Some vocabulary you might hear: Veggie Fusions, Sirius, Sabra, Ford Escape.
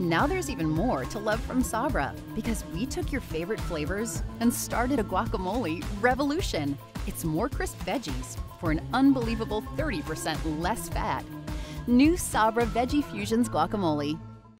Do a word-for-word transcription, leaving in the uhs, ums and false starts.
Now there's even more to love from Sabra, because we took your favorite flavors and started a guacamole revolution. It's more crisp veggies for an unbelievable thirty percent less fat. New Sabra Veggie Fusions guacamole.